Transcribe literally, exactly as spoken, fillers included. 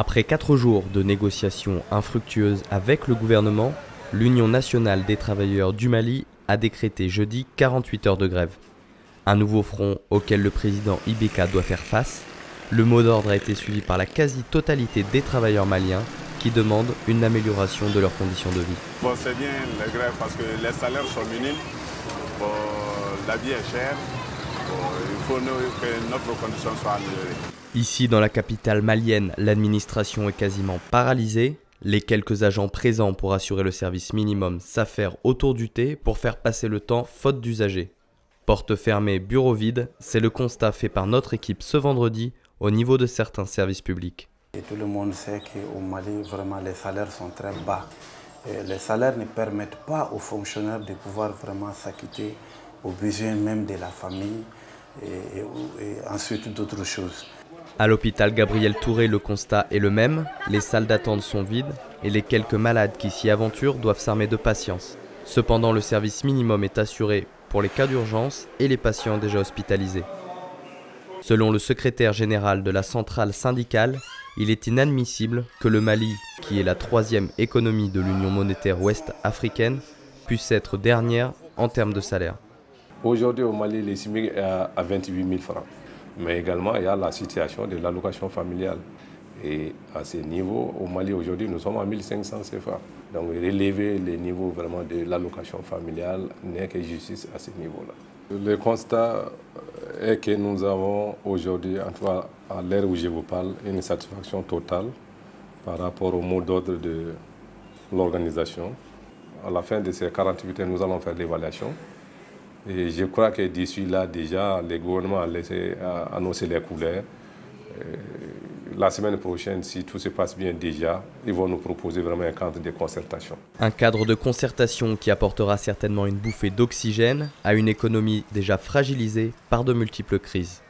Après quatre jours de négociations infructueuses avec le gouvernement, l'Union nationale des travailleurs du Mali a décrété jeudi quarante-huit heures de grève. Un nouveau front auquel le président I B K doit faire face. Le mot d'ordre a été suivi par la quasi-totalité des travailleurs maliens qui demandent une amélioration de leurs conditions de vie. Bon, c'est bien les grèves parce que les salaires sont minimes, bon, la vie est chère, bon, il faut que notre condition soit améliorée. Ici, dans la capitale malienne, l'administration est quasiment paralysée. Les quelques agents présents pour assurer le service minimum s'affairent autour du thé pour faire passer le temps faute d'usagers. Portes fermées, bureaux vides, c'est le constat fait par notre équipe ce vendredi au niveau de certains services publics. Et tout le monde sait qu'au Mali, vraiment, les salaires sont très bas. Et les salaires ne permettent pas aux fonctionnaires de pouvoir vraiment s'acquitter aux besoins même de la famille et, et, et ensuite d'autres choses. À l'hôpital Gabriel Touré, le constat est le même. Les salles d'attente sont vides et les quelques malades qui s'y aventurent doivent s'armer de patience. Cependant, le service minimum est assuré pour les cas d'urgence et les patients déjà hospitalisés. Selon le secrétaire général de la centrale syndicale, il est inadmissible que le Mali, qui est la troisième économie de l'Union monétaire ouest-africaine, puisse être dernière en termes de salaire. Aujourd'hui au Mali, le SMIG est à vingt-huit mille francs. Mais également, il y a la situation de l'allocation familiale. Et à ce niveau, au Mali aujourd'hui, nous sommes à mille cinq cents C F A. Donc relever les niveaux vraiment de l'allocation familiale n'est que justice à ce niveau-là. Le constat est que nous avons aujourd'hui, en tout cas à l'heure où je vous parle, une satisfaction totale par rapport au mot d'ordre de l'organisation. À la fin de ces quarante-huit heures, nous allons faire l'évaluation. Et je crois que d'ici là, déjà, le gouvernement a laissé a annoncé les couleurs. La semaine prochaine, si tout se passe bien déjà, ils vont nous proposer vraiment un cadre de concertation. Un cadre de concertation qui apportera certainement une bouffée d'oxygène à une économie déjà fragilisée par de multiples crises.